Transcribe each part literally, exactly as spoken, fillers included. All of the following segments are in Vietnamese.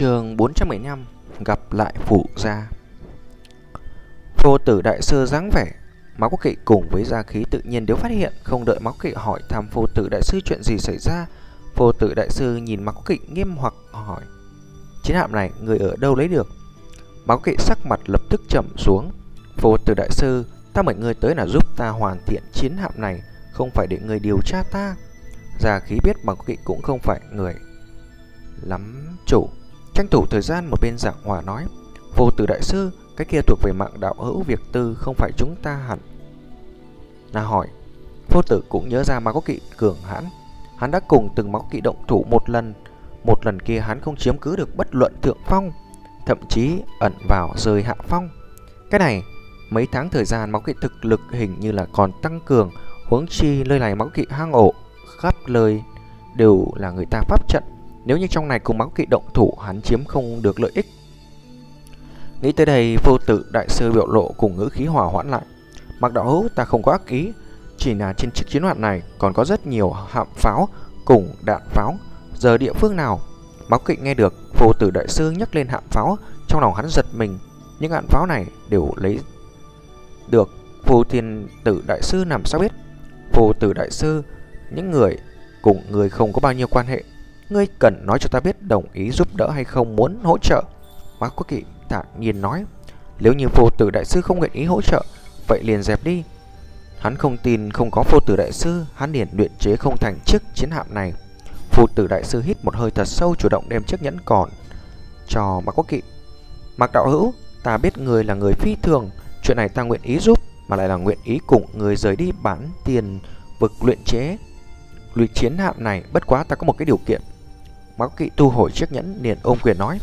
Chương bốn trăm mười lăm: Gặp lại phụ gia. Vô Tử đại sư dáng vẻ Máu Kỵ cùng với gia khí tự nhiên đều phát hiện, không đợi Máu Kỵ hỏi thăm Vô Tử đại sư chuyện gì xảy ra, Vô Tử đại sư nhìn Máu Kỵ nghiêm hoặc hỏi: "Chiến hạm này người ở đâu lấy được?" Máu Kỵ sắc mặt lập tức trầm xuống. Vô Tử đại sư: "Ta mời ngươi tới là giúp ta hoàn thiện chiến hạm này, không phải để ngươi điều tra ta." Gia khí biết Máu Kỵ cũng không phải người lắm chủ, tranh thủ thời gian một bên giảng hòa nói: "Vô Tử đại sư, cái kia thuộc về mạng đạo hữu việc tư, không phải chúng ta hẳn là hỏi." Vô Tử cũng nhớ ra Máu Kỵ cường hãn, hắn đã cùng từng Máu Kỵ động thủ một lần, một lần kia hắn không chiếm cứ được bất luận thượng phong, thậm chí ẩn vào rơi hạ phong. Cái này mấy tháng thời gian Máu Kỵ thực lực hình như là còn tăng cường, huống chi nơi này Máu Kỵ hang ổ khắp lời đều là người ta pháp trận, nếu như trong này cùng Máu Kỵ động thủ hắn chiếm không được lợi ích. Nghĩ tới đây, Vô Tử đại sư biểu lộ cùng ngữ khí hòa hoãn lại: "Mặc đạo hữu, ta không có ác ý, chỉ là trên chiếc chiến hạm này còn có rất nhiều hạm pháo cùng đạn pháo, giờ địa phương nào?" Máu Kỵ nghe được Vô Tử đại sư nhắc lên hạm pháo, trong lòng hắn giật mình, những hạm pháo này đều lấy được Vô Thiên Tử đại sư làm sao biết? Vô Tử đại sư: "Những người cùng người không có bao nhiêu quan hệ, ngươi cần nói cho ta biết đồng ý giúp đỡ hay không, muốn hỗ trợ." Máu Kỵ thản nhiên nói: "Nếu như Vô Tử đại sư không nguyện ý hỗ trợ, vậy liền dẹp đi." Hắn không tin không có Vô Tử đại sư, hắn liền luyện chế không thành chiếc chiến hạm này. Vô Tử đại sư hít một hơi thật sâu, chủ động đem chiếc nhẫn còn cho Mạc Quốc Kỵ. "Mạc đạo hữu, ta biết người là người phi thường, chuyện này ta nguyện ý giúp, mà lại là nguyện ý cùng người rời đi bán tiền vực luyện chế luyện chiến hạm này, bất quá ta có một cái điều kiện." Mạc Quốc Kỵ thu hồi chiếc nhẫn liền ôm quyền nói: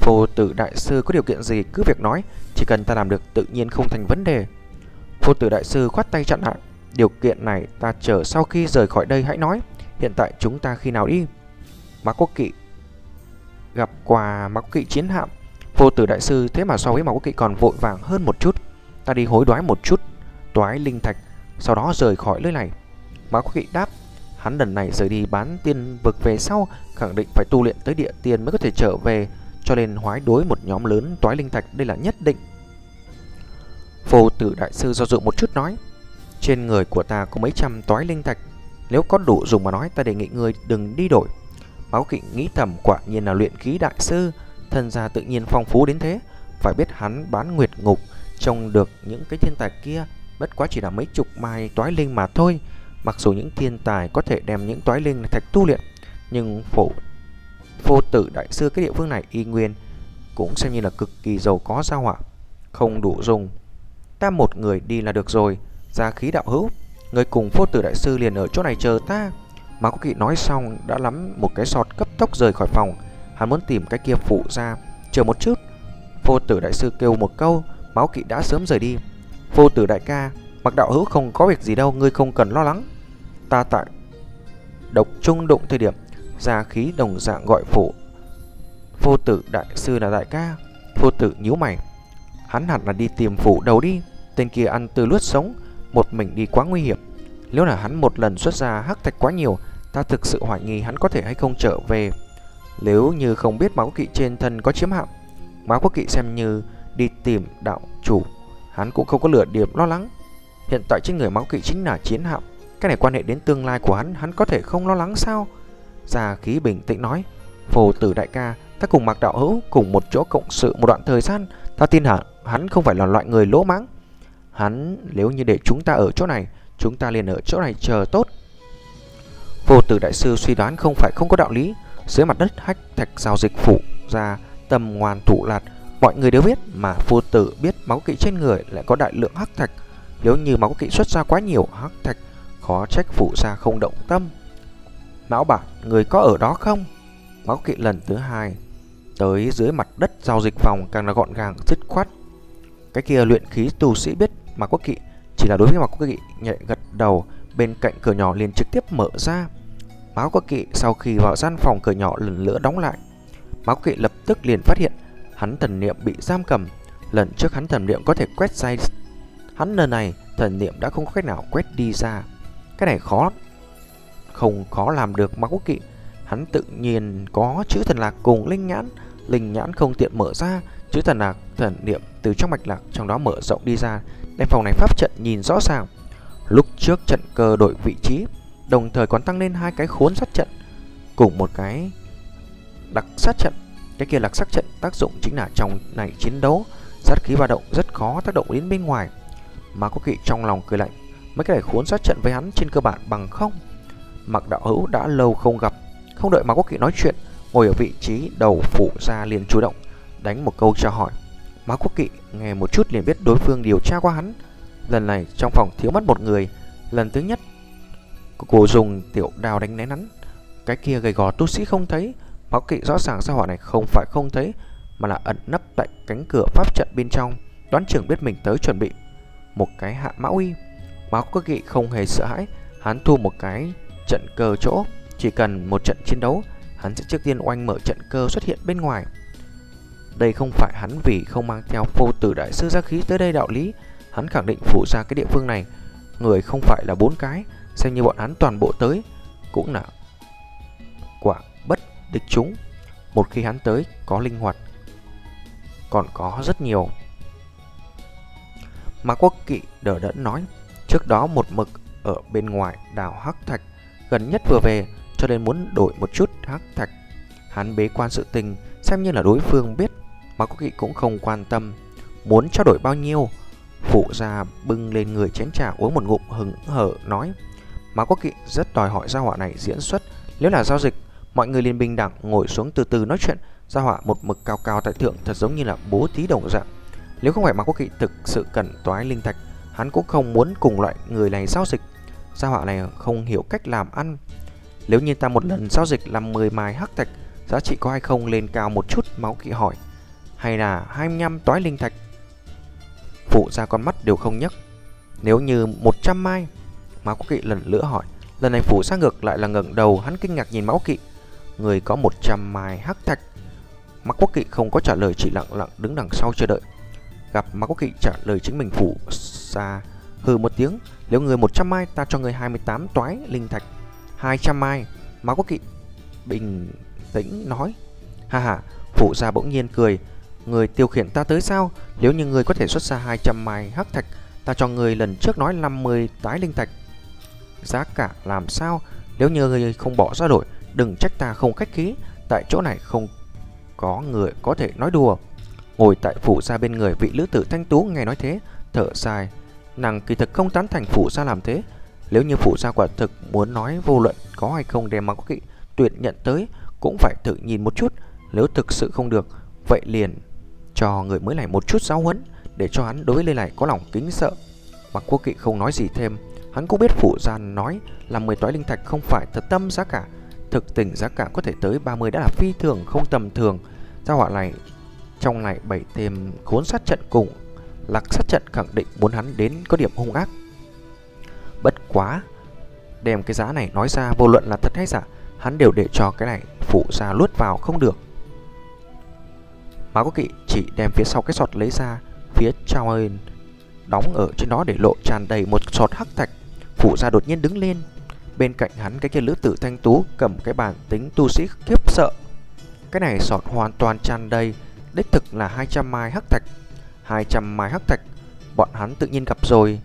"Vô Tử đại sư có điều kiện gì cứ việc nói, chỉ cần ta làm được tự nhiên không thành vấn đề." Vô Tử đại sư khoát tay chặn lại: "Điều kiện này ta chờ sau khi rời khỏi đây hãy nói, hiện tại chúng ta khi nào đi?" Mạc Quốc Kỵ gặp quà Mạc Quốc Kỵ chiến hạm, Vô Tử đại sư thế mà so với Mạc Quốc Kỵ còn vội vàng hơn một chút: "Ta đi hối đoái một chút toái linh thạch, sau đó rời khỏi nơi này." Mạc Quốc Kỵ đáp: "Hắn lần này rời đi bán tiên vực về sau, khẳng định phải tu luyện tới địa tiên mới có thể trở về, cho nên hoái đối một nhóm lớn toái linh thạch đây là nhất định." Vô Tử đại sư do dự một chút nói: "Trên người của ta có mấy trăm toái linh thạch, nếu có đủ dùng mà nói, ta đề nghị người đừng đi đổi." Máu Kỵ nghĩ thầm, quả nhiên là luyện khí đại sư, thân gia tự nhiên phong phú đến thế, phải biết hắn bán nguyệt ngục trông được những cái thiên tài kia bất quá chỉ là mấy chục mai toái linh mà thôi. Mặc dù những thiên tài có thể đem những toái linh thạch tu luyện, nhưng phổ Vô Tử đại sư cái địa phương này y nguyên cũng xem như là cực kỳ giàu có sao hỏa. "Không đủ dùng, ta một người đi là được rồi. Gia khí đạo hữu, người cùng Vô Tử đại sư liền ở chỗ này chờ ta." Mạc Quốc Kỵ nói xong đã lắm một cái sọt cấp tốc rời khỏi phòng, hắn muốn tìm cái kia phụ gia. "Chờ một chút." Vô Tử đại sư kêu một câu, Mạc Quốc Kỵ đã sớm rời đi. "Vô Tử đại ca, Mạc đạo hữu không có việc gì đâu, ngươi không cần lo lắng. Ta tại độc trung đụng thời điểm, gia khí đồng dạng gọi phụ Vô Tử đại sư là đại ca." Vô Tử nhíu mày, hắn hẳn là đi tìm phụ đầu đi, tên kia ăn tươi nuốt sống, một mình đi quá nguy hiểm. Nếu là hắn một lần xuất ra hắc thạch quá nhiều, ta thực sự hoài nghi hắn có thể hay không trở về. Nếu như không biết Máu Kỵ trên thân có chiếm hạm, Máu Quốc Kỵ xem như đi tìm đạo chủ, hắn cũng không có lửa điểm lo lắng. Hiện tại trên người Máu Kỵ chính là chiến hạm, cái này quan hệ đến tương lai của hắn, hắn có thể không lo lắng sao? Gia khí bình tĩnh nói: "Vô Tử đại ca, ta cùng Mạc đạo hữu cùng một chỗ cộng sự một đoạn thời gian, ta tin hẳn hắn không phải là loại người lỗ mãng. Hắn nếu như để chúng ta ở chỗ này, chúng ta liền ở chỗ này chờ tốt." Vô Tử đại sư suy đoán không phải không có đạo lý. Dưới mặt đất hách thạch giao dịch phụ ra tầm ngoan thủ lạt, mọi người đều biết, mà Vô Tử biết Máu Kỵ trên người lại có đại lượng hắc thạch, nếu như Máu Kỵ xuất ra quá nhiều hắc thạch, khó trách phụ ra không động tâm. "Lão bản, người có ở đó không?" Máu Kỵ lần thứ hai tới dưới mặt đất giao dịch phòng càng là gọn gàng dứt khoát. Cái kia luyện khí tu sĩ biết Mạc Quốc Kỵ, chỉ là đối với Mạc Quốc Kỵ nhẹ gật đầu, bên cạnh cửa nhỏ liền trực tiếp mở ra. Mạc Quốc Kỵ sau khi vào gian phòng, cửa nhỏ lần nữa đóng lại. Mạc Quốc Kỵ lập tức liền phát hiện hắn thần niệm bị giam cầm. Lần trước hắn thần niệm có thể quét ra, hắn lần này thần niệm đã không có cách nào quét đi ra. Cái này khó không khó làm được Mạc Quốc Kỵ, hắn tự nhiên có chữ thần lạc cùng linh nhãn, linh nhãn không tiện mở ra, chữ thần lạc thần niệm từ trong mạch lạc trong đó mở rộng đi ra, đem phòng này pháp trận nhìn rõ ràng. Lúc trước trận cơ đổi vị trí, đồng thời còn tăng lên hai cái khốn sát trận cùng một cái đặc sát trận. Cái kia đặc sát trận tác dụng chính là trong này chiến đấu sát khí ba động rất khó tác động đến bên ngoài. Mà Quốc Kỵ trong lòng cười lạnh, mấy cái này khốn sát trận với hắn trên cơ bản bằng không. Mặc đạo hữu đã lâu không gặp, không đợi mà Quốc Kỵ nói chuyện, ngồi ở vị trí đầu phụ ra liền chủ động đánh một câu chào hỏi. Mà Quốc Kỵ nghe một chút liền biết đối phương điều tra qua hắn. Lần này trong phòng thiếu mất một người, lần thứ nhất cô dùng tiểu đào đánh né hắn. Cái kia gầy gò tu sĩ không thấy, Mã Quốc Kỵ rõ ràng ra hỏa này không phải không thấy mà là ẩn nấp tại cánh cửa pháp trận bên trong, đoán chừng biết mình tới chuẩn bị một cái hạ mã uy. Mã Quốc Kỵ không hề sợ hãi, hắn thu một cái trận cơ chỗ, chỉ cần một trận chiến đấu, hắn sẽ trước tiên oanh mở trận cơ xuất hiện bên ngoài. Đây không phải hắn vì không mang theo Vô Tử đại sư giá khí tới đây đạo lý, hắn khẳng định phụ ra cái địa phương này, người không phải là bốn cái, xem như bọn hắn toàn bộ tới cũng là quả bất địch chúng. Một khi hắn tới có linh hoạt, còn có rất nhiều. Mà Quốc Kỵ đỡ đẫn nói, trước đó một mực ở bên ngoài đào hắc thạch, gần nhất vừa về cho nên muốn đổi một chút hắc thạch. Hắn bế quan sự tình xem như là đối phương biết, mà Quốc Kỵ cũng không quan tâm muốn trao đổi bao nhiêu. Phụ gia bưng lên người chén trà uống một ngụm hứng hở nói, Mã Quốc Kỵ rất đòi hỏi gia hỏa này diễn xuất. Nếu là giao dịch, mọi người liền bình đẳng ngồi xuống từ từ nói chuyện. Gia hỏa một mực cao cao tại thượng, thật giống như là bố thí đồng dạng. Nếu không phải Mã Quốc Kỵ thực sự cần toái linh thạch, hắn cũng không muốn cùng loại người này giao dịch. Gia hỏa này không hiểu cách làm ăn. Nếu như ta một lần giao dịch làm mười mài hắc thạch, giá trị có hay không lên cao một chút? Mã Quốc Kỵ hỏi. Hay là hai mươi lăm toái linh thạch? Phụ ra con mắt đều không nhấc. Nếu như một trăm mai? Mã Quốc Kỵ lần nữa hỏi. Lần này phụ ra ngược lại là ngẩng đầu, hắn kinh ngạc nhìn Mã Quốc Kỵ. Người có một trăm mai hắc thạch? Mã Quốc Kỵ không có trả lời, chỉ lặng lặng đứng đằng sau chờ đợi. Gặp Mã Quốc Kỵ trả lời chính mình, phụ ra hừ một tiếng. Nếu người một trăm mai, ta cho người hai mươi tám toái linh thạch. Hai trăm mai? Mã Quốc Kỵ bình tĩnh nói. Ha ha, phụ ra bỗng nhiên cười. Người tiêu khiển ta tới sao? Nếu như người có thể xuất ra hai trăm mai hắc thạch, ta cho người lần trước nói năm mươi tái linh thạch. Giá cả làm sao? Nếu như người không bỏ ra đổi, đừng trách ta không khách khí. Tại chỗ này không có người có thể nói đùa. Ngồi tại phụ gia bên người vị lữ tử thanh tú nghe nói thế thở dài. Nàng kỳ thực không tán thành phụ gia làm thế. Nếu như phụ gia quả thực muốn nói, vô luận có hay không đem Mã Quốc Kỵ tuyệt nhận tới, cũng phải tự nhìn một chút. Nếu thực sự không được, vậy liền cho người mới này một chút giáo huấn, để cho hắn đối với lời này có lòng kính sợ. Mã Quốc Kỵ không nói gì thêm. Hắn cũng biết phụ gia nói là mười toái linh thạch không phải thật tâm giá cả, thực tình giá cả có thể tới ba mươi đã là phi thường không tầm thường. Gia hỏa này trong này bày thêm khốn sát trận cùng lạc sát trận, khẳng định muốn hắn đến có điểm hung ác. Bất quá đem cái giá này nói ra, vô luận là thật hay giả, hắn đều để cho cái này phụ gia luốt vào không được. Mã Quốc Kỵ chỉ đem phía sau cái sọt lấy ra, phía trong ơi đóng ở trên đó để lộ tràn đầy một sọt hắc thạch. Phụ gia đột nhiên đứng lên, bên cạnh hắn cái kia lữ tử thanh tú cầm cái bản tính tu sĩ khiếp sợ. Cái này sọt hoàn toàn tràn đầy, đích thực là hai trăm mai hắc thạch. hai trăm mai hắc thạch, bọn hắn tự nhiên gặp rồi.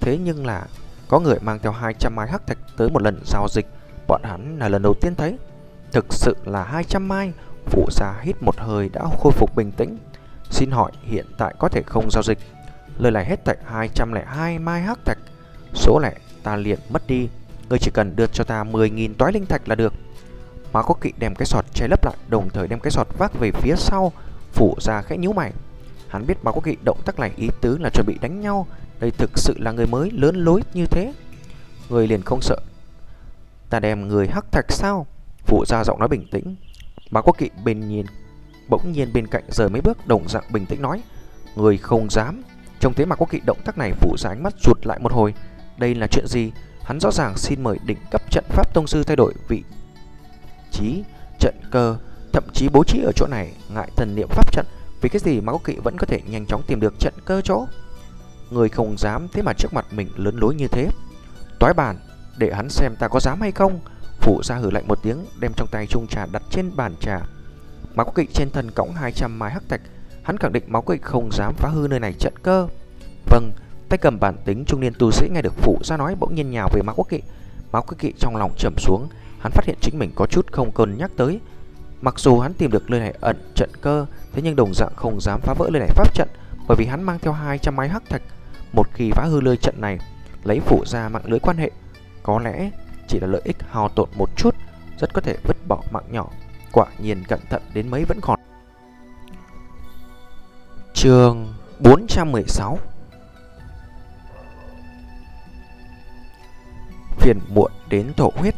Thế nhưng là có người mang theo hai trăm mai hắc thạch tới một lần giao dịch, bọn hắn là lần đầu tiên thấy. Thực sự là hai trăm mai? Phụ gia hít một hơi đã khôi phục bình tĩnh. Xin hỏi hiện tại có thể không giao dịch? Lời này hết thạch hai trăm lẻ hai mai hắc thạch, số lẻ ta liền mất đi. Người chỉ cần đưa cho ta mười nghìn toái linh thạch là được. Mã Quốc Kỵ đem cái sọt che lấp lại, đồng thời đem cái sọt vác về phía sau. Phụ gia khẽ nhíu mày. Hắn biết Mã Quốc Kỵ động tác này ý tứ là chuẩn bị đánh nhau. Đây thực sự là người mới lớn lối như thế, người liền không sợ ta đem người hắc thạch sao? Phụ gia giọng nói bình tĩnh. Mã Quốc Kỵ bên nhìn bỗng nhiên bên cạnh rời mấy bước, đồng dạng bình tĩnh nói, người không dám. Trông thấy Mã Quốc Kỵ động tác này, phụ gia ánh mắt rụt lại một hồi. Đây là chuyện gì? Hắn rõ ràng xin mời đỉnh cấp trận pháp tông sư thay đổi vị trí trận cơ, thậm chí bố trí ở chỗ này ngại thần niệm pháp trận, vì cái gì Mã Quốc Kỵ vẫn có thể nhanh chóng tìm được trận cơ chỗ? Người không dám, thế mà trước mặt mình lớn lối như thế. Toái bàn, để hắn xem ta có dám hay không. Phụ gia hử lạnh một tiếng, đem trong tay chung trà đặt trên bàn trà. Máu của kỵ trên thần cõng hai trăm mai hắc thạch, hắn khẳng định máu của kỵ không dám phá hư nơi này trận cơ. Vâng, tay cầm bản tính trung niên tu sĩ nghe được phụ gia nói bỗng nhiên nhào về máu của kỵ. Máu của kỵ trong lòng trầm xuống, hắn phát hiện chính mình có chút không cân nhắc tới. Mặc dù hắn tìm được nơi này ẩn trận cơ, thế nhưng đồng dạng không dám phá vỡ nơi này pháp trận, bởi vì hắn mang theo hai trăm mai hắc thạch. Một khi phá hư nơi trận này, lấy phụ ra mạng lưới quan hệ, có lẽ chỉ là lợi ích hao tổn một chút, rất có thể vứt bỏ mạng nhỏ. Quả nhiên cẩn thận đến mấy vẫn còn. Chương bốn trăm mười sáu. Phiền muộn đến thổ huyết.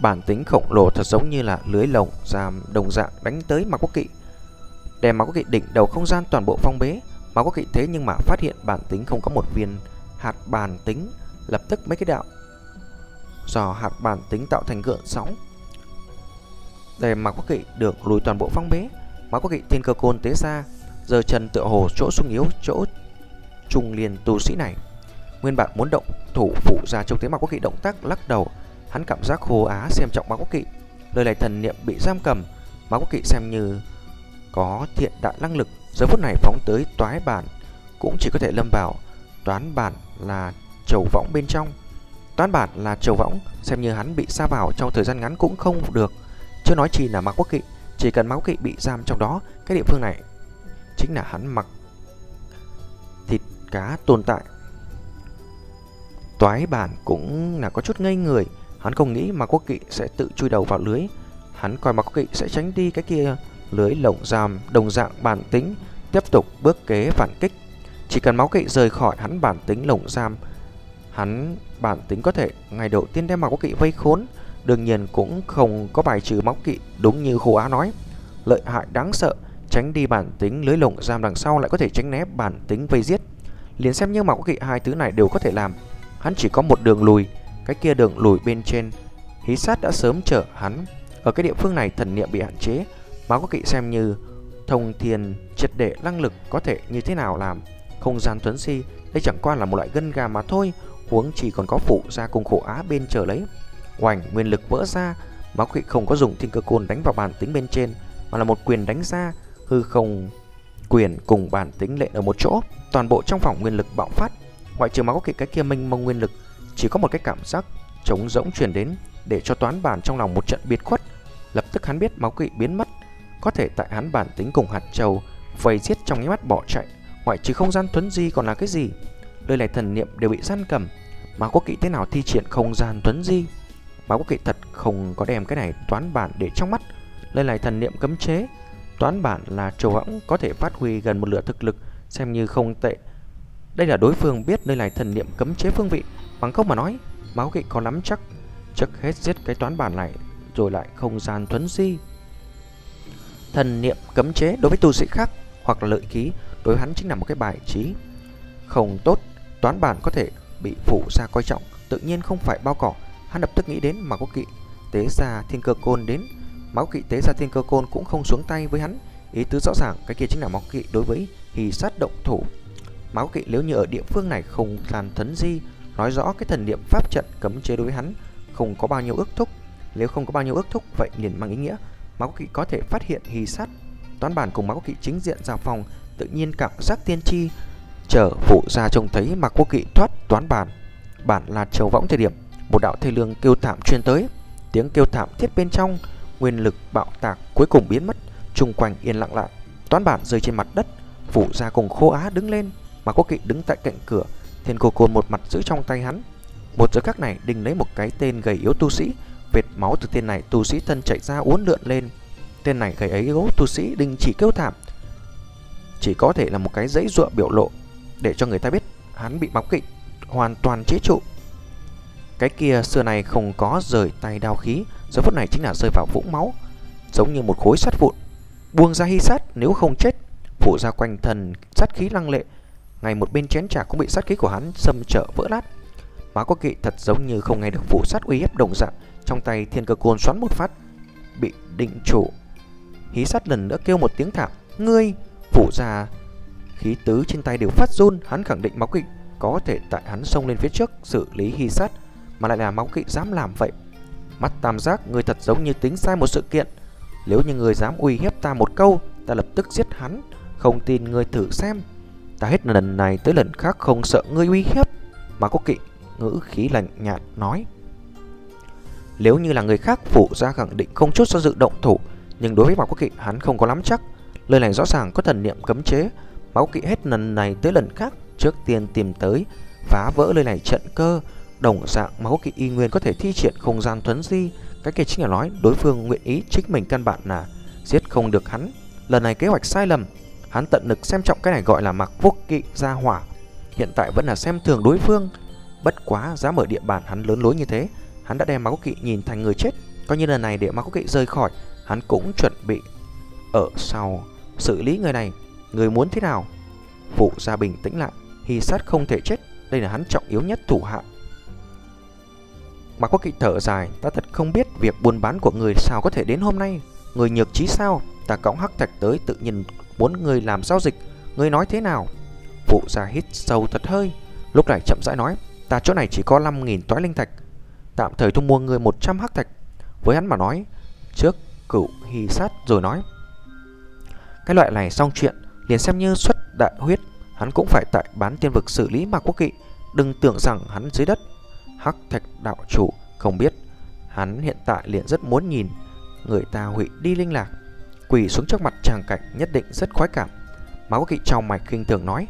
Bản tính khổng lồ thật giống như là lưới lồng giam đồng dạng đánh tới Mạc Quốc Kỵ, đè Mạc Quốc Kỵ đỉnh đầu không gian toàn bộ phong bế. Mạc Quốc Kỵ thế nhưng mà phát hiện bản tính không có một viên hạt bản tính, lập tức mấy cái đạo do hạt bản tính tạo thành gợn sóng để Mạc Quốc Kỵ được lùi toàn bộ phong bế. Mạc Quốc Kỵ thiên cơ côn tế ra, giờ trần tựa hồ chỗ sung yếu chỗ trung liền tu sĩ này. Nguyên bản muốn động thủ phụ ra trông thấy Mạc Quốc Kỵ động tác lắc đầu, hắn cảm giác khô á xem trọng Mạc Quốc Kỵ. Lời này thần niệm bị giam cầm, Mạc Quốc Kỵ xem như có thiện đại năng lực, giờ phút này phóng tới toái bản cũng chỉ có thể lâm vào toán bản là trầu võng bên trong. Toán bản là trầu võng, xem như hắn bị sa vào trong thời gian ngắn cũng không được, chưa nói chi là Mạc Quốc Kỵ. Chỉ cần Mạc Quốc Kỵ bị giam trong đó, cái địa phương này chính là hắn mặc thịt cá tồn tại. Toái bản cũng là có chút ngây người, hắn không nghĩ Mạc Quốc Kỵ sẽ tự chui đầu vào lưới. Hắn coi Mạc Quốc Kỵ sẽ tránh đi cái kia lưới lồng giam đồng dạng bản tính, tiếp tục bước kế phản kích. Chỉ cần Mạc Quốc Kỵ rời khỏi hắn bản tính lồng giam, hắn bản tính có thể ngày đầu tiên đem Mạc Quốc Kỵ vây khốn. Đương nhiên cũng không có bài trừ Mạc Quốc Kỵ đúng như Khô Á nói, lợi hại đáng sợ, tránh đi bản tính lưới lồng giam đằng sau lại có thể tránh né bản tính vây giết. Liền xem như Mạc Quốc Kỵ hai thứ này đều có thể làm, hắn chỉ có một đường lùi. Cái kia đường lùi bên trên hí sát đã sớm chở hắn. Ở cái địa phương này thần niệm bị hạn chế, Mạc Quốc Kỵ xem như thông thiên triệt để năng lực có thể như thế nào làm. Không gian tuấn si đây chẳng qua là một loại gân gà mà thôi, huống chỉ còn có phụ ra cùng Khổ Á bên trở lấy. Hoành nguyên lực vỡ ra, Mạc Quốc Kỵ không có dùng thiên cơ côn đánh vào bản tính bên trên, mà là một quyền đánh ra, hư không quyền cùng bản tính lệ ở một chỗ. Toàn bộ trong phòng nguyên lực bạo phát, ngoại trừ Mạc Quốc Kỵ cái kia mênh mông nguyên lực, chỉ có một cái cảm giác trống rỗng truyền đến, để cho toán bản trong lòng một trận biệt khuất. Lập tức hắn biết Mạc Quốc Kỵ biến mất, có thể tại hắn bản tính cùng hạt châu vây giết trong nháy mắt bỏ chạy, ngoại trừ không gian thuấn di còn là cái gì? Lời này thần niệm đều bị giam cầm, Mạc Quốc Kỵ thế nào thi triển không gian thuấn di? Mạc Quốc Kỵ thật không có đem cái này toán bản để trong mắt. Lời này thần niệm cấm chế, toán bản là trầu võng có thể phát huy gần một lửa thực lực, xem như không tệ. Đây là đối phương biết nơi này thần niệm cấm chế phương vị, bằng không mà nói Mạc Quốc Kỵ có lắm chắc trước hết giết cái toán bản này rồi lại không gian thuấn di. Thần niệm cấm chế đối với tu sĩ khác hoặc là lợi khí đối hắn chính là một cái bài trí không tốt. Toán bản có thể bị phụ ra coi trọng, tự nhiên không phải bao cỏ. Hắn lập tức nghĩ đến Mạc Quốc Kỵ tế ra thiên cơ côn đến. Mạc Quốc Kỵ tế ra thiên cơ côn cũng không xuống tay với hắn, ý tứ rõ ràng cái kia chính là Mạc Quốc Kỵ đối với hì sát động thủ. Mạc Quốc Kỵ nếu như ở địa phương này không gian thuấn di, nói rõ cái thần niệm pháp trận cấm chế đối với hắn không có bao nhiêu ước thúc. Nếu không có bao nhiêu ước thúc, vậy liền mang ý nghĩa Mạc Quốc Kỵ có thể phát hiện hì sát. Toán bản cùng Mạc Quốc Kỵ chính diện giao phòng, tự nhiên cảm giác tiên tri chở phụ ra trông thấy Mạc Quốc Kỵ thoát toán bản, bản là trầu võng thời điểm, một đạo thê lương kêu thảm truyền tới, tiếng kêu thảm thiết bên trong nguyên lực bạo tạc cuối cùng biến mất, chung quanh yên lặng lại. Toán bản rơi trên mặt đất, phụ ra cùng Khô Á đứng lên, Mạc Quốc Kỵ đứng tại cạnh cửa, thiên cơ côn một mặt giữ trong tay hắn. Một giờ khắc này đinh lấy một cái tên gầy yếu tu sĩ, vệt máu từ tên này tu sĩ thân chảy ra uốn lượn lên. Tên này gầy yếu tu sĩ đinh chỉ kêu thảm, chỉ có thể là một cái dãy dụa biểu lộ để cho người ta biết hắn bị Mạc Quốc Kỵ hoàn toàn chế trụ. Cái kia xưa này không có rời tay đao khí, giờ phút này chính là rơi vào vũng máu, giống như một khối sắt vụn. Buông ra hy sát nếu không chết, phủ ra quanh thần sát khí lăng lệ, ngay một bên chén trà cũng bị sát khí của hắn xâm trở vỡ nát. Mạc Quốc Kỵ thật giống như không nghe được phủ sát uy hiếp đồng dạng, trong tay thiên cơ côn xoắn một phát, bị định trụ. Hí sát lần nữa kêu một tiếng thảm, ngươi phủ ra khí tứ trên tay đều phát run, hắn khẳng định Mạc Quốc Kỵ có thể tại hắn xông lên phía trước xử lý hí sát, mà lại là Mạc Quốc Kỵ dám làm vậy. Mắt tam giác, người thật giống như tính sai một sự kiện. Nếu như người dám uy hiếp ta một câu, ta lập tức giết hắn. Không tin ngươi thử xem. Ta hết lần này tới lần khác không sợ ngươi uy hiếp. Mà Cố Kỵ ngữ khí lạnh nhạt nói. Nếu như là người khác, Phủ Gia khẳng định không chút do dự động thủ, nhưng đối với Mạc Quốc Kỵ hắn không có nắm chắc. Lời này rõ ràng có thần niệm cấm chế. Mạc Quốc Kỵ hết lần này tới lần khác trước tiên tìm tới phá vỡ lời này trận cơ. Đồng dạng Mạc Quốc Kỵ y nguyên có thể thi triển không gian thuấn di. Cái kia chính là nói đối phương nguyện ý, chính mình căn bản là giết không được hắn. Lần này kế hoạch sai lầm, hắn tận lực xem trọng cái này gọi là Mạc Quốc Kỵ gia hỏa. Hiện tại vẫn là xem thường đối phương. Bất quá dám ở địa bàn hắn lớn lối như thế, hắn đã đem Mạc Quốc Kỵ nhìn thành người chết. Coi như lần này để Mạc Quốc Kỵ rời khỏi, hắn cũng chuẩn bị ở sau xử lý người này. Người muốn thế nào? Phụ gia bình tĩnh lại. Hy sát không thể chết, đây là hắn trọng yếu nhất thủ hạ. Mạc Quốc Kỵ thở dài. Ta thật không biết việc buôn bán của người sao có thể đến hôm nay. Người nhược trí sao? Ta cõng hắc thạch tới, tự nhiên muốn người làm giao dịch. Người nói thế nào? Phụ gia hít sâu thật hơi. Lúc này chậm rãi nói, ta chỗ này chỉ có năm nghìn toái linh thạch, tạm thời thu mua người một trăm hắc thạch. Với hắn mà nói, trước cửu hy sát rồi nói. Cái loại này xong chuyện, liền xem như xuất đại huyết, hắn cũng phải tại bán tiên vực xử lý Mạc Quốc Kỵ. Đừng tưởng rằng hắn dưới đất. Hắc thạch đạo chủ không biết, hắn hiện tại liền rất muốn nhìn người ta hủy đi linh lạc. Quỳ xuống trước mặt tràng cảnh nhất định rất khoái cảm. Mạc Quốc Kỵ trong mạch khinh thường nói,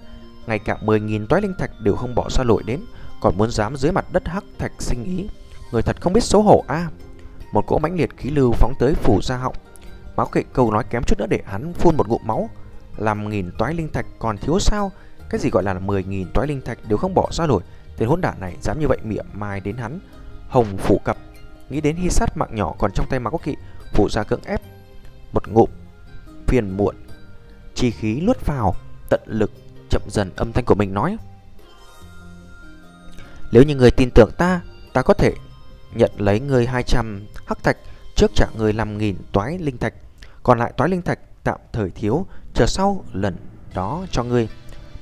ngay cả mười nghìn toái linh thạch đều không bỏ ra lội đến, còn muốn dám dưới mặt đất hắc thạch sinh ý. Người thật không biết xấu hổ a. À, một cỗ mãnh liệt khí lưu phóng tới Phủ Gia họng. Mạc Quốc Kỵ câu nói kém chút nữa để hắn phun một ngụm máu. Làm nghìn toái linh thạch còn thiếu sao? Cái gì gọi là mười nghìn toái linh thạch đều không bỏ ra nổi, tên hỗn đản này dám như vậy mỉa mai đến hắn. Hồng phủ cập nghĩ đến hy sát mạng nhỏ còn trong tay Mạc Quốc Kỵ, Phủ Gia cưỡng ép một ngụm phiền muộn chi khí luốt vào, tận lực chậm dần âm thanh của mình nói. Nếu như người tin tưởng ta, ta có thể nhận lấy người hai trăm hắc thạch, trước trả người năm nghìn toái linh thạch, còn lại toái linh thạch tạm thời thiếu, chờ sau lần đó cho ngươi.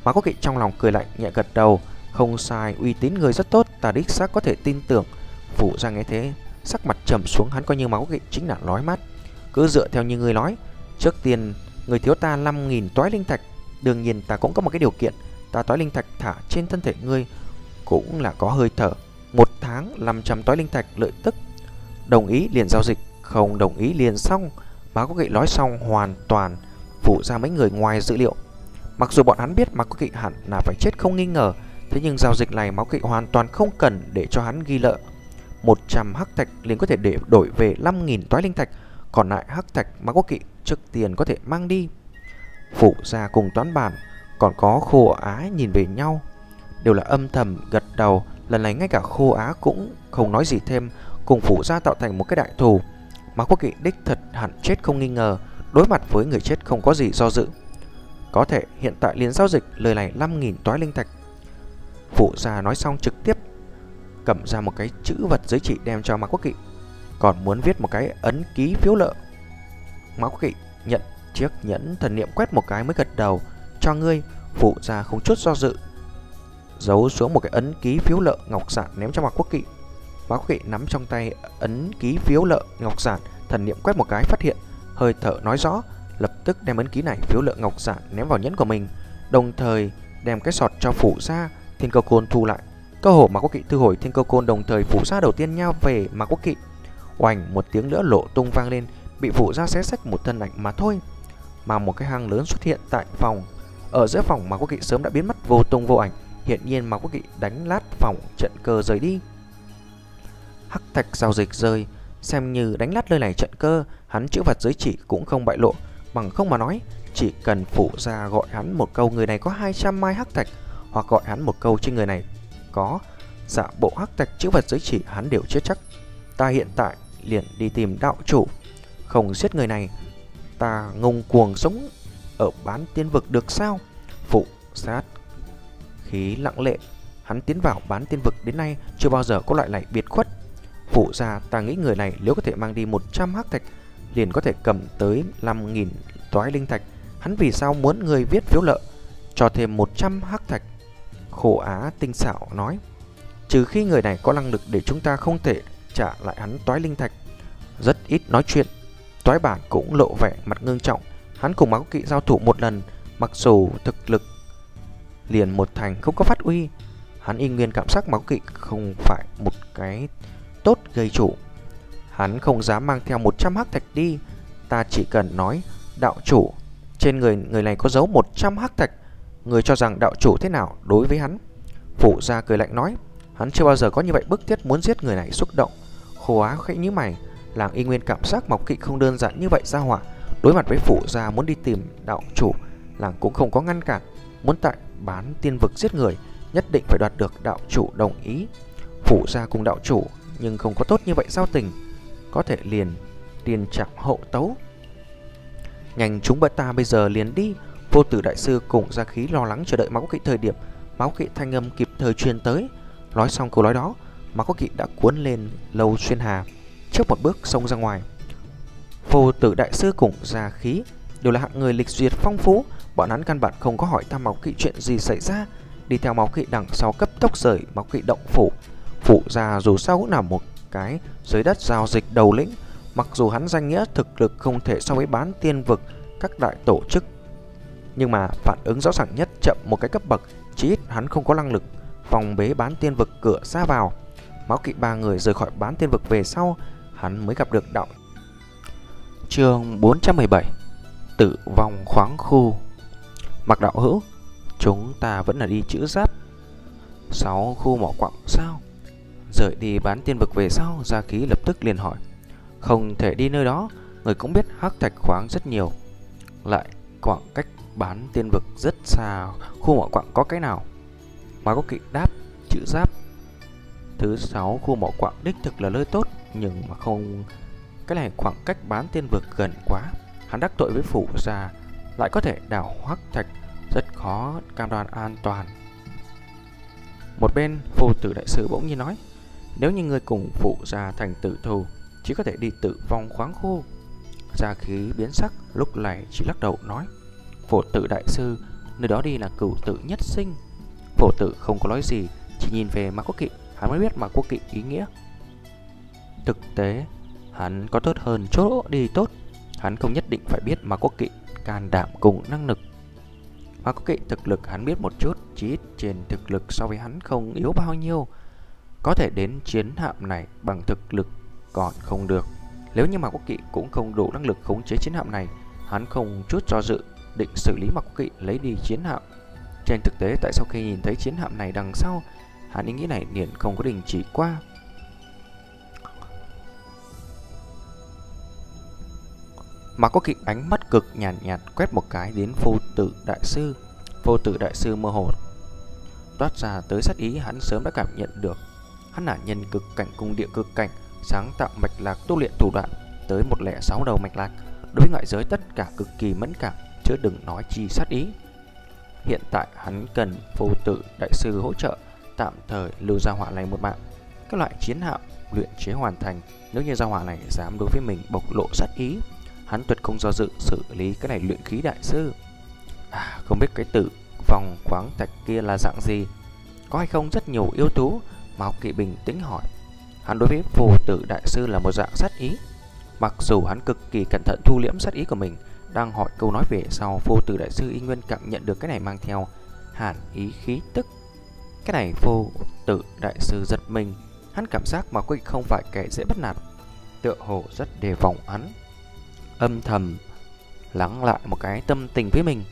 Mạc Quốc Kỵ trong lòng cười lạnh, nhẹ gật đầu. Không sai, uy tín người rất tốt, ta đích xác có thể tin tưởng. Phủ Gia nghe thế, sắc mặt trầm xuống. Hắn coi như Mạc Quốc Kỵ chính là nói mát. Cứ dựa theo như ngươi nói, trước tiên người thiếu ta năm nghìn toái linh thạch. Đương nhiên ta cũng có một cái điều kiện, ta toái linh thạch thả trên thân thể ngươi cũng là có hơi thở. Một tháng năm trăm toái linh thạch lợi tức. Đồng ý liền giao dịch, không đồng ý liền xong. Mạc Quốc Kỵ nói xong hoàn toàn Phủ Gia mấy người ngoài dữ liệu. Mặc dù bọn hắn biết Mạc Quốc Kỵ hẳn là phải chết không nghi ngờ, thế nhưng giao dịch này Mạc Quốc Kỵ hoàn toàn không cần để cho hắn ghi lợ. Một trăm hắc thạch liền có thể để đổi về năm nghìn toái linh thạch, còn lại hắc thạch Mạc Quốc Kỵ trước tiền có thể mang đi. Phủ Gia cùng toán bản còn có Khô Á nhìn về nhau, đều là âm thầm gật đầu. Lần này ngay cả Khô Á cũng không nói gì thêm, cùng Phủ Gia tạo thành một cái đại thù. Mạc Quốc Kỵ đích thật hẳn chết không nghi ngờ, đối mặt với người chết không có gì do dự. Có thể hiện tại liền giao dịch lời này năm nghìn toái linh thạch. Phủ Gia nói xong trực tiếp cầm ra một cái chữ vật giới trị đem cho Mạc Quốc Kỵ, còn muốn viết một cái ấn ký phiếu lợ. Mạc Quốc Kỵ nhận chiếc nhẫn thần niệm quét một cái mới gật đầu. Cho ngươi. Phủ Gia không chút do dự giấu xuống một cái ấn ký phiếu lợ ngọc giản ném cho Mạc Quốc Kỵ. Mạc Quốc Kỵ nắm trong tay ấn ký phiếu lợ ngọc giản, thần niệm quét một cái phát hiện hơi thở nói rõ, lập tức đem ấn ký này phiếu lợ ngọc giản ném vào nhẫn của mình, đồng thời đem cái sọt cho Phủ Gia. Thiên Cơ Côn thu lại. Cơ hồ Mạc Quốc Kỵ thu hồi Thiên Cơ Côn, đồng thời Phủ Gia đầu tiên nhau về Mạc Quốc Kỵ. Oành một tiếng lửa lộ tung vang lên, bị Phủ Gia xé sách một thân ảnh mà thôi. Mà một cái hang lớn xuất hiện tại phòng. Ở giữa phòng Mạc Quốc Kỵ sớm đã biến mất vô tung vô ảnh. Hiện nhiên Mạc Quốc Kỵ đánh lát phòng trận cơ rời đi. Hắc thạch giao dịch rơi, xem như đánh lát nơi này trận cơ, hắn chữ vật giới chỉ cũng không bại lộ. Bằng không mà nói, chỉ cần Phủ Gia gọi hắn một câu người này có hai trăm mai hắc thạch, hoặc gọi hắn một câu trên người này có giả bộ hắc thạch chữ vật giới chỉ, hắn đều chết chắc. Ta hiện tại liền đi tìm đạo chủ, không giết người này, ta ngông cuồng sống ở bán tiên vực được sao? Phụ sát khí lặng lệ. Hắn tiến vào bán tiên vực đến nay chưa bao giờ có loại này biệt khuất. Phủ Gia, ta nghĩ người này nếu có thể mang đi một trăm hắc thạch, liền có thể cầm tới năm nghìn toái linh thạch. Hắn vì sao muốn người viết phiếu lợ cho thêm một trăm hắc thạch? Khổ Á tinh xảo nói, trừ khi người này có năng lực để chúng ta không thể trả lại hắn toái linh thạch. Rất ít nói chuyện, Toái Bản cũng lộ vẻ mặt ngưng trọng. Hắn cùng Mạc Quốc Kỵ giao thủ một lần, mặc dù thực lực liền một thành không có phát uy, hắn y nguyên cảm giác Mạc Quốc Kỵ không phải một cái tốt gây chủ. Hắn không dám mang theo một trăm hắc thạch đi. Ta chỉ cần nói đạo chủ, trên người người này có giấu một trăm hắc thạch, người cho rằng đạo chủ thế nào đối với hắn? Phủ gia cười lạnh nói. Hắn chưa bao giờ có như vậy bức thiết muốn giết người này xúc động. Khô Á khẽ nhíu mày, làng y nguyên cảm giác Mộc Kỵ không đơn giản như vậy ra hỏa. Đối mặt với phủ gia muốn đi tìm đạo chủ, làng cũng không có ngăn cản. Muốn tại bán tiên vực giết người, nhất định phải đoạt được đạo chủ đồng ý. Phủ gia cùng đạo chủ nhưng không có tốt như vậy giao tình, có thể liền tiền trạm hậu tấu. Nhanh chúng bọn ta bây giờ liền đi. Vô Tử đại sư cùng gia khí lo lắng chờ đợi Mạc Quốc Kỵ thời điểm, Mạc Quốc Kỵ thanh âm kịp thời truyền tới. Nói xong câu nói đó, Mạc Quốc Kỵ đã cuốn lên Lâu Xuyên Hà, trước một bước xông ra ngoài. Vô Tử đại sư cùng gia khí đều là hạng người lịch duyệt phong phú, bọn hắn căn bản không có hỏi thăm Mạc Quốc Kỵ chuyện gì xảy ra, đi theo Mạc Quốc Kỵ đằng sau cấp tốc rời Mạc Quốc Kỵ động phủ. Phủ gia dù sao cũng là một cái dưới đất giao dịch đầu lĩnh, mặc dù hắn danh nghĩa thực lực không thể so với bán tiên vực các đại tổ chức, nhưng mà phản ứng rõ ràng nhất, chậm một cái cấp bậc, chí ít hắn không có năng lực phòng bế bán tiên vực cửa ra vào. Máu Kỵ ba người rời khỏi bán tiên vực về sau, hắn mới gặp được đạo. Chương bốn trăm mười bảy: Tử vong khoáng khu. Mặc đạo hữu, chúng ta vẫn là đi chữ giáp sáu khu mỏ quặng sao? Rời đi bán tiên vực về sau, Gia Khí lập tức liền hỏi. Không thể đi nơi đó, người cũng biết hắc thạch khoáng rất nhiều, lại khoảng cách bán tiên vực rất xa, khu mỏ quặng có cái nào? Mạc Quốc Kỵ đáp, chữ giáp thứ sáu khu mỏ quặng đích thực là nơi tốt, nhưng mà không, cái này khoảng cách bán tiên vực gần quá. Hắn đắc tội với phủ gia, lại có thể đào hắc thạch, rất khó cam đoan an toàn. Một bên Vô Tử đại sư bỗng nhiên nói, nếu như người cùng phủ gia thành tử thù, chỉ có thể đi tử vong khoáng khu. Gia Khí biến sắc, lúc này chỉ lắc đầu nói, Vô Tử đại sư, nơi đó đi là cửu tử nhất sinh. Vô Tử không có nói gì, chỉ nhìn về Mạc Quốc Kỵ, hắn mới biết Mạc Quốc Kỵ ý nghĩa. Thực tế, hắn có tốt hơn chỗ đi tốt, hắn không nhất định phải biết Mạc Quốc Kỵ can đảm cùng năng lực. Mạc Quốc Kỵ thực lực hắn biết một chút, chí ít trên thực lực so với hắn không yếu bao nhiêu, có thể đến chiến hạm này bằng thực lực còn không được. Nếu như Mạc Quốc Kỵ cũng không đủ năng lực khống chế chiến hạm này, hắn không chút do dự định xử lý Mạc Quốc Kỵ lấy đi chiến hạm. Trên thực tế, tại sau khi nhìn thấy chiến hạm này đằng sau, hắn ý nghĩ này liền không có đình chỉ qua. Mạc Quốc Kỵ ánh mắt cực nhàn nhạt, nhạt quét một cái đến Vô Tử đại sư. Vô Tử đại sư mơ hồ toát ra tới sát ý hắn sớm đã cảm nhận được. Hắn là nhân cực cảnh cùng địa cực cảnh, sáng tạo mạch lạc tu luyện thủ đoạn tới một không sáu đầu mạch lạc, đối với ngoại giới tất cả cực kỳ mẫn cảm, chứ đừng nói chi sát ý. Hiện tại hắn cần Vô Tử đại sư hỗ trợ, tạm thời lưu gia hỏa này một mạng. Các loại chiến hạm luyện chế hoàn thành, nếu như gia hỏa này dám đối với mình bộc lộ sát ý, hắn tuyệt không do dự xử lý cái này luyện khí đại sư. À, không biết cái tử vòng khoáng thạch kia là dạng gì, có hay không rất nhiều yếu tố. Mạc Kỵ bình tĩnh hỏi. Hắn đối với Vô Tử đại sư là một dạng sát ý, mặc dù hắn cực kỳ cẩn thận thu liễm sát ý của mình. Đang hỏi câu nói về sau, Vô Tử đại sư y nguyên cảm nhận được cái này mang theo hàn ý khí tức. Cái này Vô Tử đại sư giật mình, hắn cảm giác Mạc Quốc Kỵ không phải kẻ dễ bắt nạt, tựa hồ rất đề phòng hắn, âm thầm lắng lại một cái tâm tình với mình.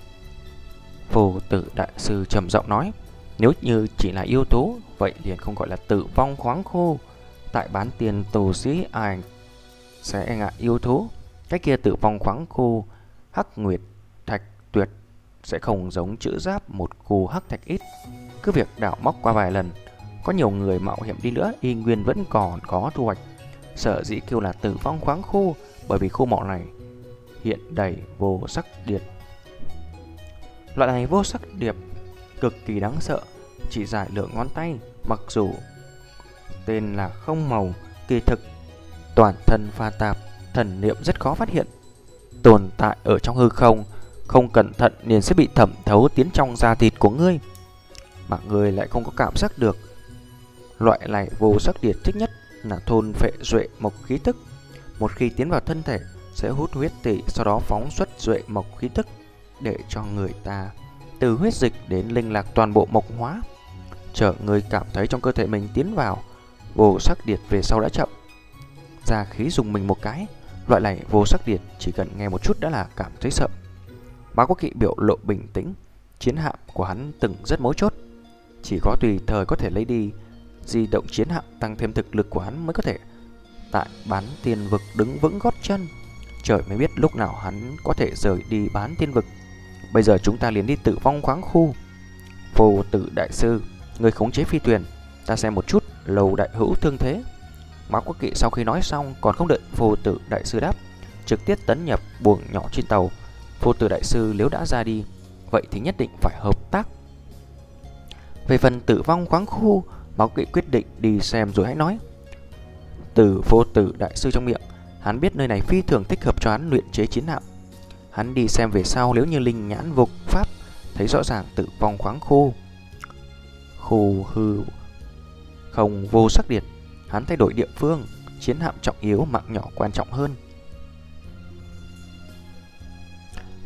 Vô Tử đại sư trầm giọng nói, nếu như chỉ là yếu tố, vậy liền không gọi là tử vong khoáng khô. Tại bán tiền tù sĩ ai sẽ ngại yếu tố, cái kia tử vong khoáng khô hắc nguyệt thạch tuyệt sẽ không giống chữ giáp một khu hắc thạch ít. Cứ việc đào móc qua vài lần, có nhiều người mạo hiểm đi nữa, y nguyên vẫn còn có thu hoạch. Sở dĩ kêu là tử vong khoáng khu, bởi vì khu mỏ này hiện đầy vô sắc điệp. Loại này vô sắc điệp cực kỳ đáng sợ, chỉ dài lượng ngón tay, mặc dù tên là không màu, kỳ thực toàn thân pha tạp, thần niệm rất khó phát hiện, tồn tại ở trong hư không, không cẩn thận liền sẽ bị thẩm thấu tiến trong da thịt của ngươi, mà ngươi lại không có cảm giác được. Loại này vô sắc điệt thích nhất là thôn phệ duệ mộc khí tức, một khi tiến vào thân thể sẽ hút huyết tỵ, sau đó phóng xuất duệ mộc khí tức để cho người ta từ huyết dịch đến linh lạc toàn bộ mộc hóa. Chờ người cảm thấy trong cơ thể mình tiến vào vô sắc điệt về sau đã chậm. Gia Khí dùng mình một cái, loại này vô sắc điệt chỉ cần nghe một chút đã là cảm thấy sợ. Bá Quốc Kỵ biểu lộ bình tĩnh, chiến hạm của hắn từng rất mấu chốt, chỉ có tùy thời có thể lấy đi. Di động chiến hạm tăng thêm thực lực của hắn mới có thể tại Bán Tiên Vực đứng vững gót chân. Trời mới biết lúc nào hắn có thể rời đi Bán Tiên Vực. Bây giờ chúng ta liền đi Tử Vong Khoáng Khu. Vô Tử đại sư, người khống chế phi thuyền, ta xem một chút Lầu Đại Hữu thương thế. Mã Quốc Kỵ sau khi nói xong còn không đợi Vô Tử đại sư đáp, trực tiếp tấn nhập buồng nhỏ trên tàu. Vô Tử đại sư nếu đã ra đi, vậy thì nhất định phải hợp tác. Về phần Tử Vong Khoáng Khu, Mã Quốc Kỵ quyết định đi xem rồi hãy nói. Từ Vô Tử đại sư trong miệng, hắn biết nơi này phi thường thích hợp cho hắn luyện chế chiến hạm. Hắn đi xem về sau, nếu như linh nhãn vô pháp thấy rõ ràng Tử Vong Khoáng Khu, khu hư không vô sắc điệt, hắn thay đổi địa phương, chiến hạm trọng yếu, mạng nhỏ quan trọng hơn.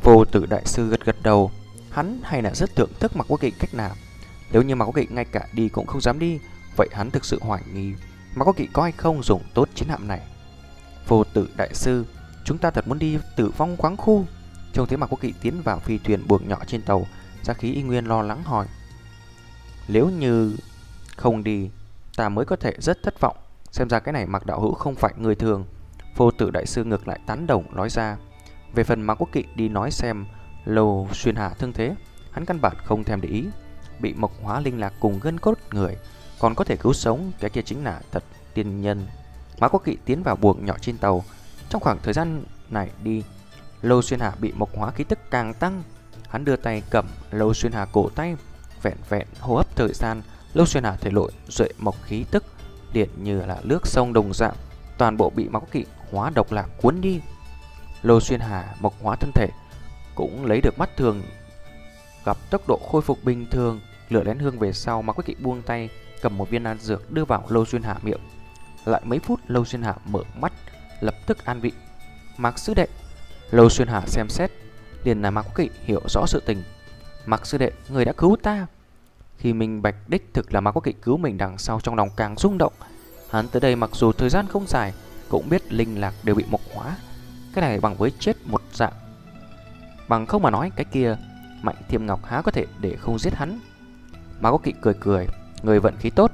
Vô Tử đại sư gật gật đầu, hắn hay là rất thưởng thức Mạc Quốc Kỵ cách nào. Nếu như Mạc Quốc Kỵ ngay cả đi cũng không dám đi, vậy hắn thực sự hoài nghi Mạc Quốc Kỵ có hay không dùng tốt chiến hạm này. Vô Tử đại sư, chúng ta thật muốn đi Tử Vong Khoáng Khu. Trông thấy Mạc Quốc Kỵ tiến vào phi thuyền buồng nhỏ trên tàu, Gia Khí y nguyên lo lắng hỏi. Nếu như không đi, ta mới có thể rất thất vọng. Xem ra cái này Mạc đạo hữu không phải người thường. Vô Tử đại sư ngược lại tán đồng nói ra. Về phần Mạc Quốc Kỵ đi nói xem Lầu Xuyên Hà thương thế, hắn căn bản không thèm để ý. Bị mộc hóa linh lạc cùng gân cốt người còn có thể cứu sống, cái kia chính là thật tiên nhân. Mã Quốc Kỵ tiến vào buồng nhỏ trên tàu. Trong khoảng thời gian này đi, Lô Xuyên Hà bị mộc hóa khí tức càng tăng. Hắn đưa tay cầm Lô Xuyên Hà cổ tay, vẹn vẹn hô hấp thời gian, Lô Xuyên Hà thể lội duệ mộc khí tức điện như là nước sông đồng dạng, toàn bộ bị Mã Quốc Kỵ hóa độc lạc cuốn đi. Lô Xuyên Hà mộc hóa thân thể cũng lấy được mắt thường gặp tốc độ khôi phục bình thường. Lửa lén hương về sau, Mã Quốc Kỵ buông tay cầm một viên đan dược đưa vào Lô Xuyên Hà miệng. Lại mấy phút, Lô Xuyên Hà mở mắt, lập tức an vị. Mạc sư đệ, Lô Xuyên Hà xem xét liền là Mạc Quốc Kỵ hiểu rõ sự tình. Mạc sư đệ, người đã cứu ta. Khi mình bạch đích thực là Mạc Quốc Kỵ cứu mình, đằng sau trong lòng càng rung động. Hắn tới đây mặc dù thời gian không dài, cũng biết linh lạc đều bị mộc hóa, cái này bằng với chết một dạng. Bằng không mà nói, cái kia Mạnh Thiêm Ngọc há có thể để không giết hắn. Mạc Quốc Kỵ cười cười, người vận khí tốt,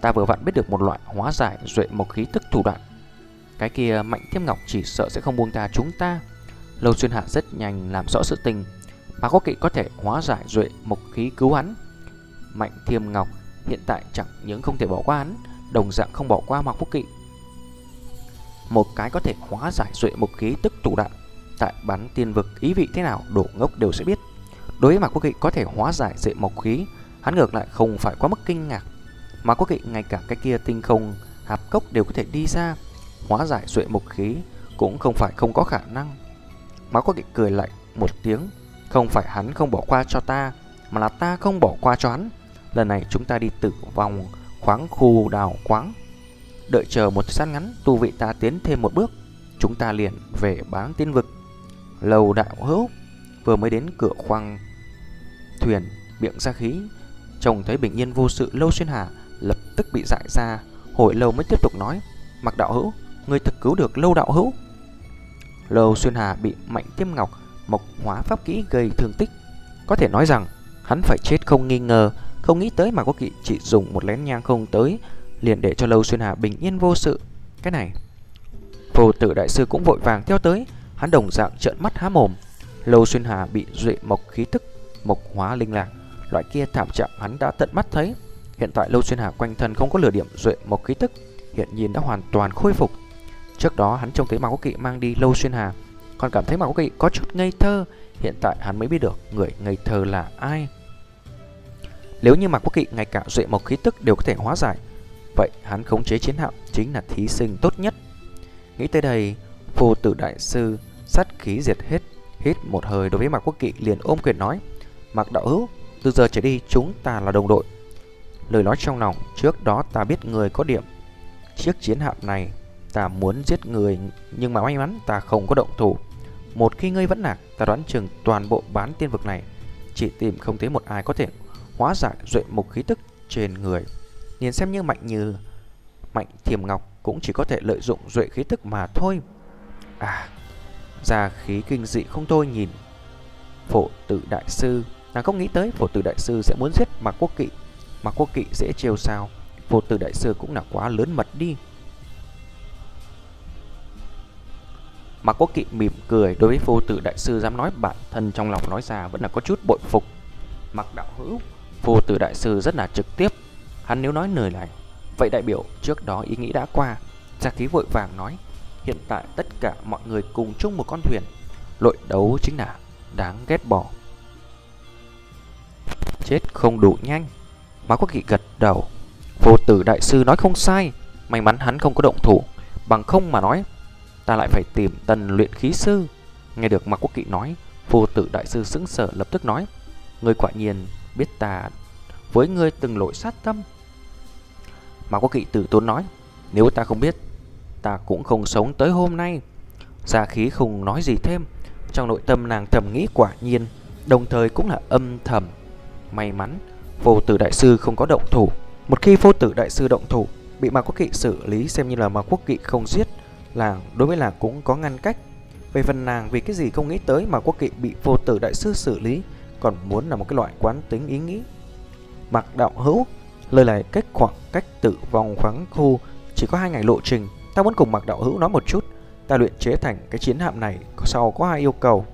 ta vừa vặn biết được một loại hóa giải duệ mộc khí tức thủ đoạn. Cái kia Mạnh Thiêm Ngọc chỉ sợ sẽ không buông tha chúng ta. Lô Xuyên Hạ rất nhanh làm rõ sự tình. Mạc Quốc Kỵ có thể hóa giải duệ mộc khí cứu hắn, Mạnh Thiêm Ngọc hiện tại chẳng những không thể bỏ qua hắn, đồng dạng không bỏ qua Mạc Quốc Kỵ. Một cái có thể hóa giải duệ mộc khí tức thủ đoạn, tại Bán Tiên Vực ý vị thế nào đổ ngốc đều sẽ biết. Đối với Mạc Quốc Kỵ có thể hóa giải duệ mộc khí, hắn ngược lại không phải quá mức kinh ngạc. Mạc Quốc Kỵ ngay cả cái kia tinh không hạp cốc đều có thể đi ra, hóa giải duệ mộc khí cũng không phải không có khả năng. Mạc Quốc Kỵ cười lạnh một tiếng, không phải hắn không bỏ qua cho ta, mà là ta không bỏ qua cho hắn. Lần này chúng ta đi Tử Vong Khoáng Khu đào khoáng, đợi chờ một thời gian ngắn tu vị ta tiến thêm một bước, chúng ta liền về Bán Tiên Vực. Lầu đạo hữu, vừa mới đến cửa khoang thuyền miệng Ra Khí trông thấy bình yên vô sự Lô Xuyên Hà, lập tức bị dại ra, hồi lâu mới tiếp tục nói. Mạc đạo hữu, người thực cứu được Lô đạo hữu. Lô Xuyên Hà bị Mạnh Thiêm Ngọc mộc hóa pháp kỹ gây thương tích, có thể nói rằng hắn phải chết không nghi ngờ. Không nghĩ tới Mạc Quốc Kỵ chỉ dùng một lén nhang không tới liền để cho Lô Xuyên Hà bình yên vô sự. Cái này Vô Tử đại sư cũng vội vàng theo tới, hắn đồng dạng trợn mắt há mồm. Lô Xuyên Hà bị duệ mộc khí tức mộc hóa linh lạc, loại kia thảm trạng hắn đã tận mắt thấy. Hiện tại Lô Xuyên Hà quanh thân không có lửa điểm duệ mộc khí tức, hiện nhiên đã hoàn toàn khôi phục. Trước đó hắn trông thấy Mạc Quốc Kỵ mang đi Lô Xuyên Hà, còn cảm thấy Mạc Quốc Kỵ có chút ngây thơ, hiện tại hắn mới biết được người ngây thơ là ai. Nếu như Mạc Quốc Kỵ ngay cả duệ mộc khí tức đều có thể hóa giải, vậy hắn khống chế chiến hạm chính là thí sinh tốt nhất. Nghĩ tới đây, Vô Tử đại sư sát khí diệt hết, hít một hơi đối với Mạc Quốc Kỵ liền ôm quyền nói. Mạc đạo hữu, từ giờ trở đi chúng ta là đồng đội. Lời nói trong lòng, trước đó ta biết người có điểm chiếc chiến hạm này Ta muốn giết người, nhưng mà may mắn ta không có động thủ. Một khi ngươi vẫn lạc, ta đoán chừng toàn bộ bán tiên vực này chỉ tìm không thấy một ai có thể hóa giải duệ mục khí tức trên người. Nhìn xem như mạnh như Mạnh Thiềm Ngọc cũng chỉ có thể lợi dụng duệ khí tức mà thôi. À, ra khí kinh dị không thôi nhìn. Phổ Tử Đại Sư, nàng không nghĩ tới Phổ Tử Đại Sư sẽ muốn giết Mạc Quốc Kỵ. Mạc Quốc Kỵ dễ trêu sao? Phổ Tử Đại Sư cũng là quá lớn mật đi. Mạc Quốc Kỵ mỉm cười, đối với Phổ Tử Đại Sư dám nói bản thân trong lòng nói ra vẫn là có chút bội phục. Mạc đạo hữu, Phổ Tử Đại Sư rất là trực tiếp. Hắn nếu nói lời này, vậy đại biểu trước đó ý nghĩ đã qua. Gia Khí vội vàng nói, hiện tại tất cả mọi người cùng chung một con thuyền, lội đấu chính là đáng ghét bỏ. Chết không đủ nhanh. Mạc Quốc Kỵ gật đầu. Phổ Tử Đại Sư nói không sai, may mắn hắn không có động thủ, bằng không mà nói ta lại phải tìm tần luyện khí sư. Nghe được Mạc Quốc Kỵ nói, Phổ Tử Đại Sư sững sờ, lập tức nói, ngươi quả nhiên biết ta với ngươi từng lỗi sát tâm. Mạc Quốc Kỵ tử tốn nói, nếu ta không biết, ta cũng không sống tới hôm nay. Gia Khí không nói gì thêm. Trong nội tâm nàng thầm nghĩ quả nhiên, đồng thời cũng là âm thầm may mắn Phổ Tử Đại Sư không có động thủ. Một khi Phổ Tử Đại Sư động thủ, bị Mạc Quốc Kỵ xử lý xem như là Mạc Quốc Kỵ không giết, làng đối với làng cũng có ngăn cách. Về phần nàng vì cái gì không nghĩ tới Mạc Quốc Kỵ bị Phổ Tử Đại Sư xử lý, còn muốn là một cái loại quán tính ý nghĩ. Mạc đạo hữu, lời này cách khoảng cách tử vong khoáng khu chỉ có hai ngày lộ trình, ta muốn cùng Mạc đạo hữu nói một chút. Ta luyện chế thành cái chiến hạm này sau có hai yêu cầu.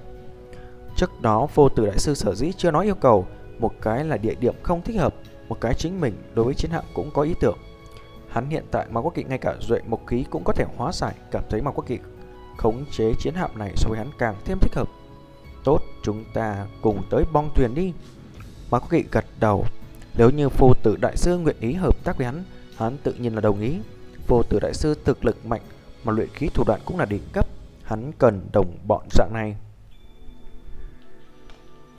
Trước đó Phổ Tử Đại Sư sở dĩ chưa nói yêu cầu, một cái là địa điểm không thích hợp, một cái chính mình đối với chiến hạm cũng có ý tưởng. Hắn hiện tại Mạc Quốc Kỵ ngay cả duệ mộc khí cũng có thể hóa giải, cảm thấy Mạc Quốc Kỵ khống chế chiến hạm này so với hắn càng thêm thích hợp. Tốt, chúng ta cùng tới bong thuyền đi. Mạc Quốc Kỵ gật đầu. Nếu như Phổ Tử Đại Sư nguyện ý hợp tác với hắn, hắn tự nhiên là đồng ý. Phổ Tử Đại Sư thực lực mạnh, mà luyện khí thủ đoạn cũng là đỉnh cấp, hắn cần đồng bọn dạng này.